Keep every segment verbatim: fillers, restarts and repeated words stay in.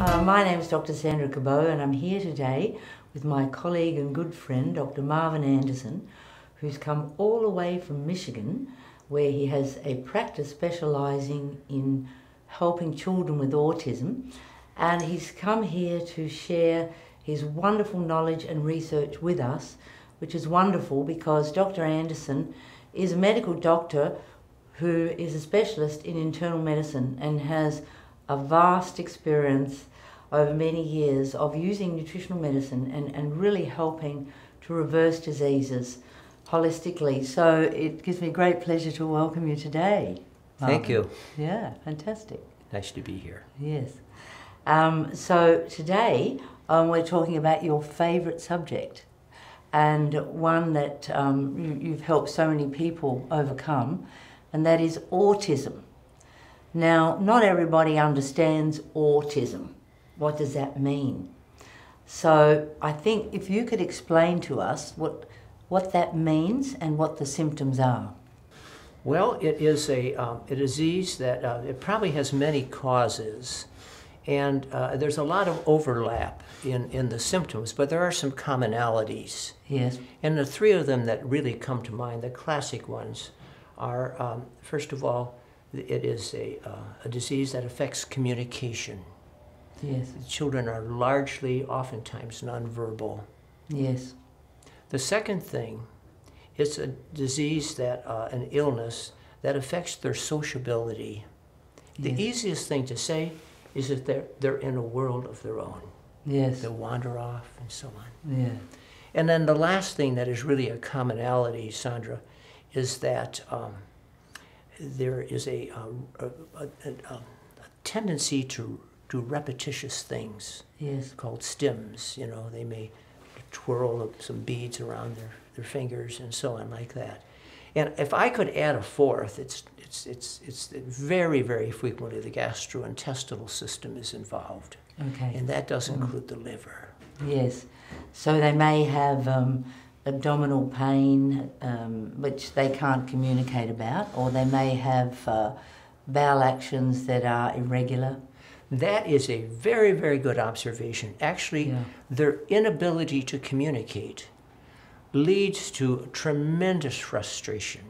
Uh, my name is Dr Sandra Cabot and I'm here today with my colleague and good friend Dr Marvin Anderson, who's come all the way from Michigan, where he has a practice specialising in helping children with autism, and he's come here to share his wonderful knowledge and research with us, which is wonderful because Dr Anderson is a medical doctor who is a specialist in internal medicine and has a vast experience over many years of using nutritional medicine and, and really helping to reverse diseases holistically. So it gives me great pleasure to welcome you today, Marvin. Thank you. Yeah, fantastic. Nice to be here. Yes. Um, so today um, we're talking about your favourite subject, and one that um, you, you've helped so many people overcome, and that is autism. Now, not everybody understands autism. What does that mean? So I think if you could explain to us what, what that means and what the symptoms are. Well, it is a, um, a disease that uh, it probably has many causes, and uh, there's a lot of overlap in, in the symptoms, but there are some commonalities. Yes. And the three of them that really come to mind, the classic ones, are, um, first of all, it is a, uh, a disease that affects communication. Yes. Children are largely, oftentimes, nonverbal. Yes. The second thing, it's a disease that, uh, an illness that affects their sociability. Yes. The easiest thing to say is that they're, they're in a world of their own. Yes. They wander off and so on. Yeah. And then the last thing that is really a commonality, Sandra, is that um, there is a, a, a, a, a tendency to do repetitious things. Yes. Called stims. You know, they may twirl some beads around their, their fingers and so on like that. And if I could add a fourth, it's, it's, it's, it's very, very frequently the gastrointestinal system is involved. Okay. And that does include mm-hmm. the liver. Yes. So they may have um, abdominal pain, um, which they can't communicate about, or they may have uh, bowel actions that are irregular. That is a very, very good observation. Actually, yeah. Their inability to communicate leads to tremendous frustration.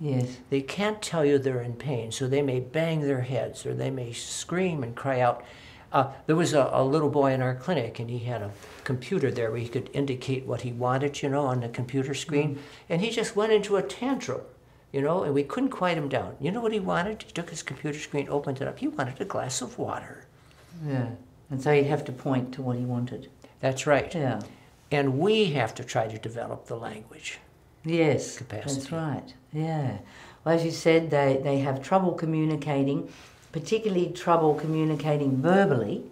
Yes. They can't tell you they're in pain, so they may bang their heads or they may scream and cry out. Uh, there was a, a little boy in our clinic, and he had a computer there where he could indicate what he wanted, you know, on the computer screen. Mm-hmm. And he just went into a tantrum, you know, and we couldn't quiet him down. You know what he wanted? He took his computer screen, opened it up. He wanted a glass of water. Yeah. And so he'd have to point to what he wanted. That's right. Yeah. And we have to try to develop the language. Yes, capacity. That's right. Yeah. Well, as you said, they, they have trouble communicating, particularly trouble communicating verbally.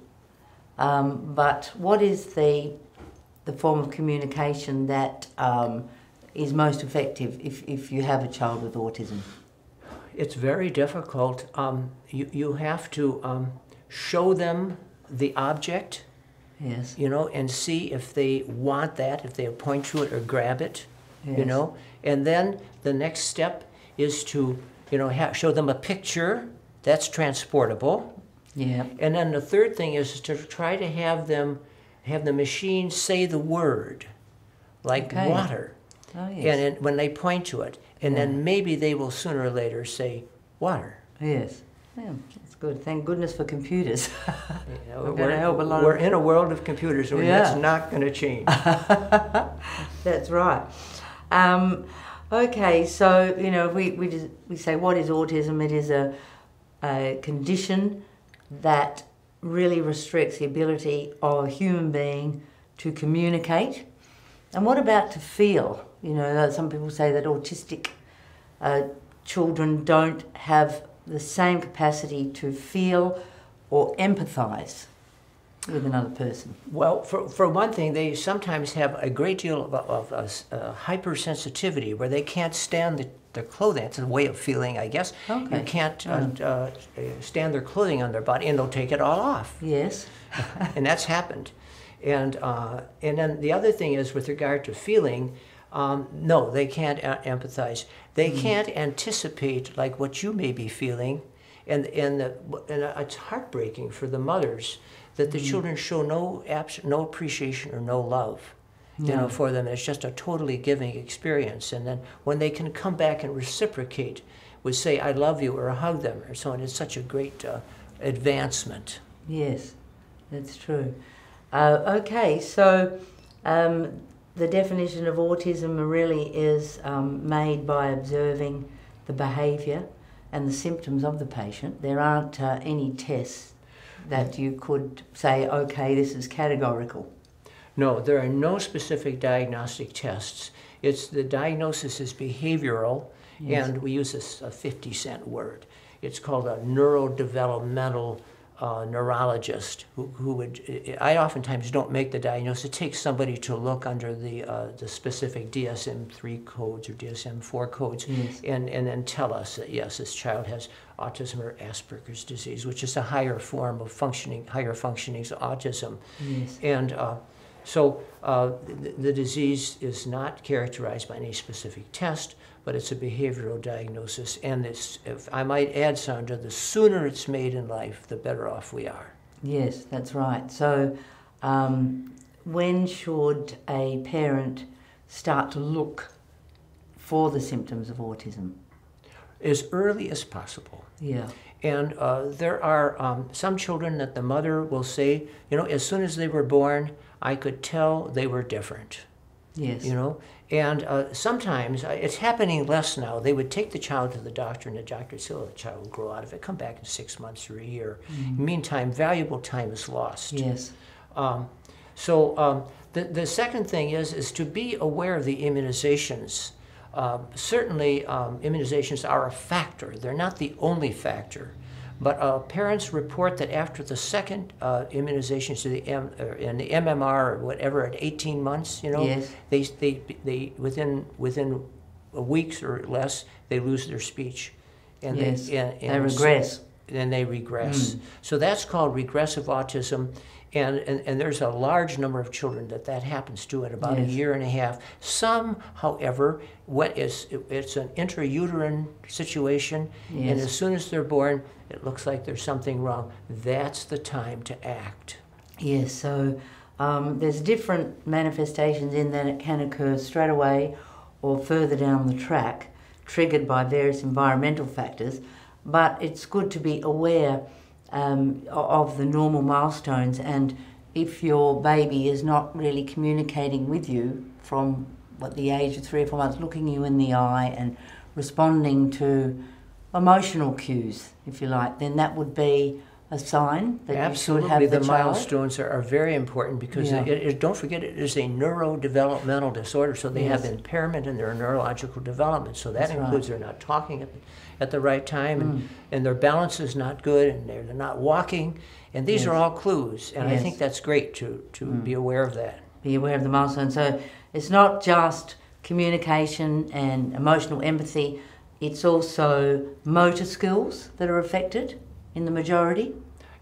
Um, but what is the, the form of communication that um, is most effective if, if you have a child with autism? It's very difficult. Um, you, you have to um, show them the object. Yes. You know, and see if they want that, if they point to it or grab it. Yes. You know, and then the next step is to, you know, ha show them a picture that's transportable. Yeah. And then the third thing is to try to have them have the machine say the word, like okay. water. Oh, yes. And then when they point to it, and yeah. then maybe they will sooner or later say water. Yes. Yeah, that's good. Thank goodness for computers. Yeah, we're, we're, help a lot we're in a world of computers, and yeah. that's not going to change. That's right. Um, okay, so you know, we we just, we say what is autism? It is a, a condition that really restricts the ability of a human being to communicate. And what about to feel? You know, some people say that autistic uh, children don't have the same capacity to feel or empathize with another person? Well, for, for one thing, they sometimes have a great deal of, of, of uh, hypersensitivity where they can't stand the, their clothing. It's a way of feeling, I guess. Okay. You can't uh, oh. uh, stand their clothing on their body, and they'll take it all off. Yes. And that's happened. And, uh, and then the other thing is with regard to feeling, Um, no, they can't empathize. They mm. can't anticipate like what you may be feeling, and and, the, and it's heartbreaking for the mothers that the mm. children show no abs no appreciation or no love, you yeah. know, for them. It's just a totally giving experience, and then when they can come back and reciprocate, would say I love you or hug them or so on. It's such a great uh, advancement. Yes, that's true. Uh, okay, so um, the definition of autism really is um, made by observing the behaviour and the symptoms of the patient. There aren't uh, any tests that you could say, okay, this is categorical. No, there are no specific diagnostic tests. It's the diagnosis is behavioural, yes. and we use this a fifty cent word. It's called a neurodevelopmental uh, neurologist who, who would, I oftentimes don't make the diagnosis. It takes somebody to look under the, uh, the specific D S M three codes or D S M four codes, yes. and, and then tell us that yes, this child has autism or Asperger's disease, which is a higher form of functioning, higher functioning autism. Yes. And uh, so uh, the, the disease is not characterized by any specific test, but it's a behavioral diagnosis, and it's, if I might add, Sandra, the sooner it's made in life, the better off we are. Yes, that's right. So um, when should a parent start to look for the symptoms of autism? As early as possible. Yeah. And uh, there are um, some children that the mother will say, you know, as soon as they were born, I could tell they were different. Yes. You know, and uh, sometimes, uh, it's happening less now, they would take the child to the doctor and the doctor would say, oh, the child will grow out of it, come back in six months or a year. Mm-hmm. Meantime, valuable time is lost. Yes. Um, so um, the, the second thing is, is to be aware of the immunizations. Uh, certainly, um, immunizations are a factor. They're not the only factor. But uh, parents report that after the second uh, immunization to the M or in the M M R or whatever at eighteen months, you know, yes. they, they they within within weeks or less they lose their speech, and yes. they and, and they regress. And they regress. Mm. So that's called regressive autism, and, and and there's a large number of children that that happens to at about yes. a year and a half. Some, however, what is it, it's an intrauterine situation, yes. and as soon as they're born, it looks like there's something wrong. That's the time to act. Yes, so um, there's different manifestations in that it can occur straight away or further down the track, triggered by various environmental factors, but it's good to be aware um, of the normal milestones, and if your baby is not really communicating with you from what the age of three or four months, looking you in the eye and responding to emotional cues, if you like, then that would be a sign that absolutely you should have the, the child. Milestones are, are very important because yeah. it, it, don't forget it is a neurodevelopmental disorder, so they yes. have impairment in their neurological development. So that That's includes right. they're not talking at, at the right time, and, mm. and their balance is not good, and they're, they're not walking, and these yes. are all clues, and yes. I think that's great to, to mm. be aware of that. Be aware of the milestones. So it's not just communication and emotional empathy, it's also motor skills that are affected in the majority.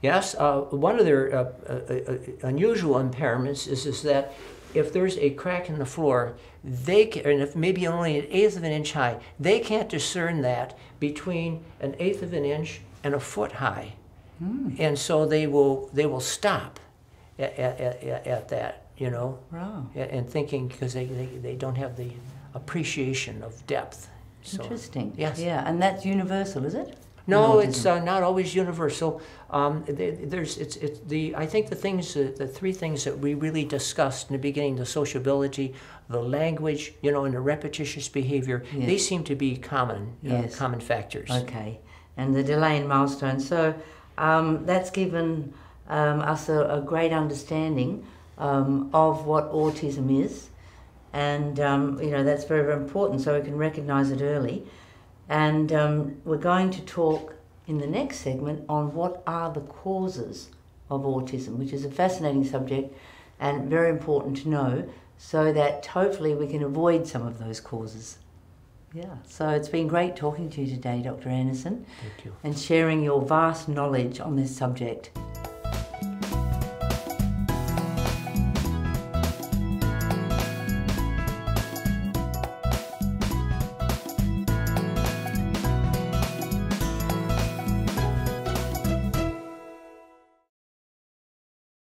Yes, uh, one of their uh, uh, uh, unusual impairments is, is that if there's a crack in the floor, they can, and if maybe only an eighth of an inch high, they can't discern that between an eighth of an inch and a foot high. Mm. And so they will, they will stop at, at, at, at that, you know, wow. and thinking because they, they, they don't have the appreciation of depth. So, interesting. Yes. Yeah, and that's universal, is it? No, it's uh, not always universal. Um, there's, it's, it's the, I think the things, the three things that we really discussed in the beginning, the sociability, the language, you know, and the repetitious behavior, yes. they seem to be common, yes. uh, common factors. Okay, and the delay in milestones. So um, that's given um, us a, a great understanding um, of what autism is. And, um, you know, that's very, very important, so we can recognise it early. And um, we're going to talk in the next segment on what are the causes of autism, which is a fascinating subject and very important to know, so that hopefully we can avoid some of those causes. Yeah, so it's been great talking to you today, Doctor Anderson. Thank you. And sharing your vast knowledge on this subject.